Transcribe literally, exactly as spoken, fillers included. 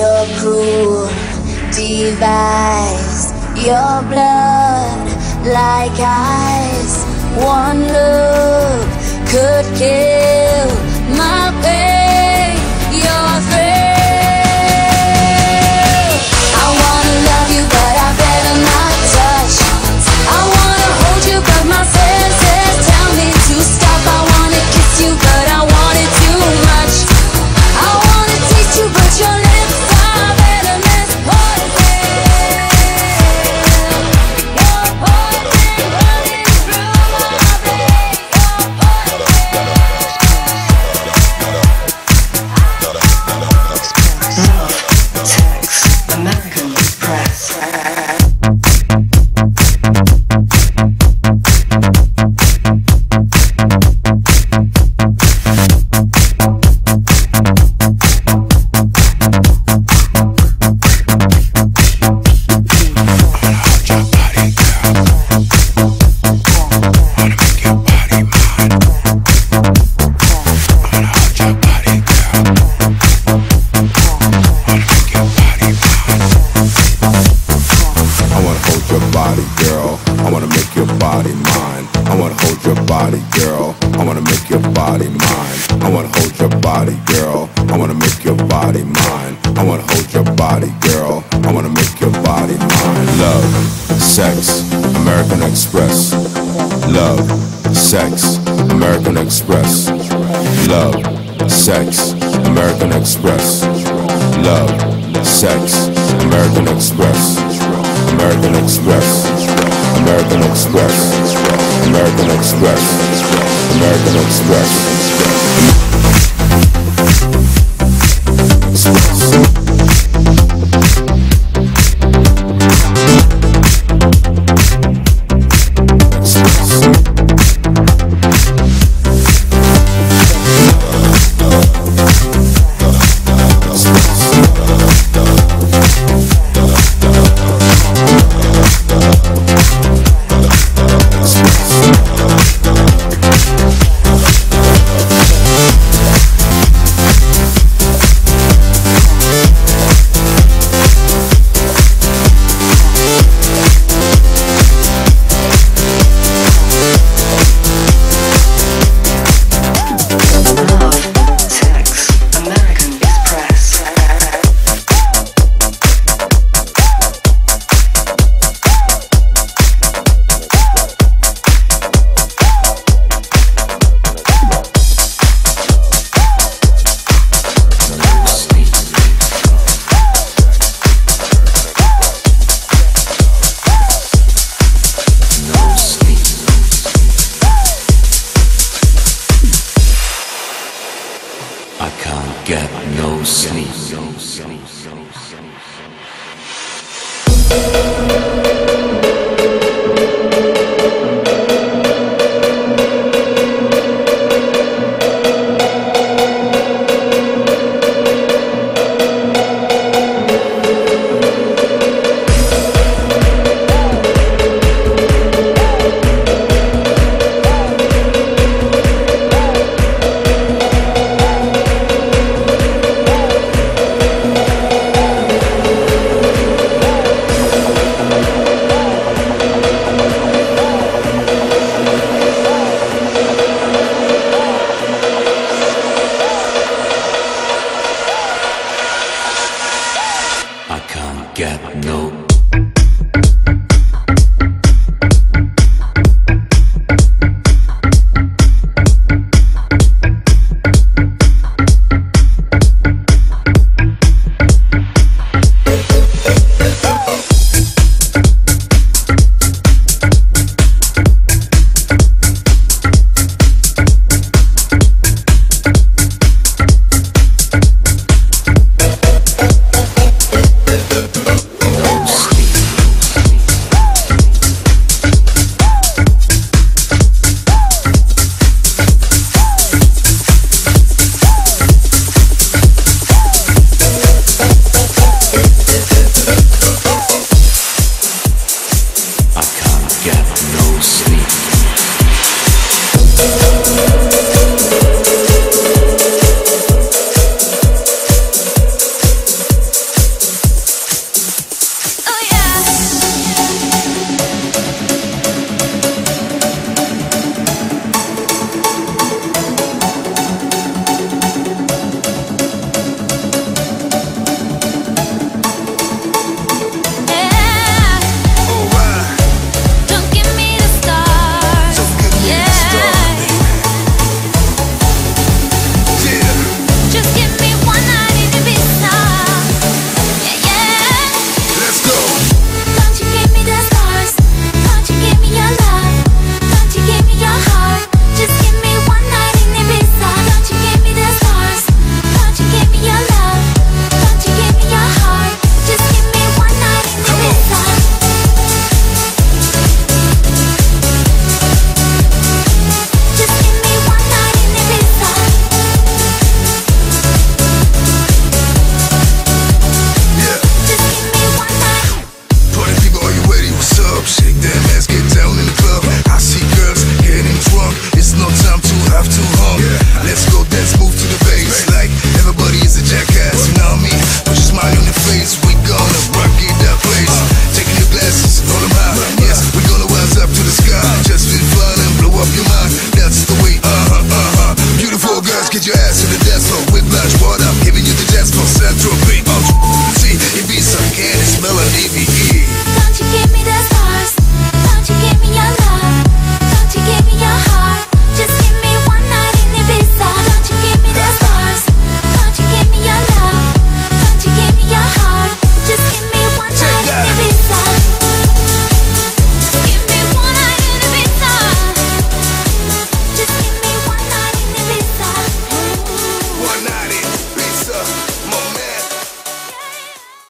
your cruel device, your blood like ice. One look could kill my pain, your thrill. I wanna love you, but I better not touch. I wanna hold you, but my senses tell me to stop. I wanna kiss you, but I want it too much. I wanna taste you, but your lips are venomous poison. Your poison running through my veins. Your poison. Love Text, American Press. Sex, American Express. Love, sex, American Express. American Express. American Express. American Express. American Express. American Express. Oh, get your ass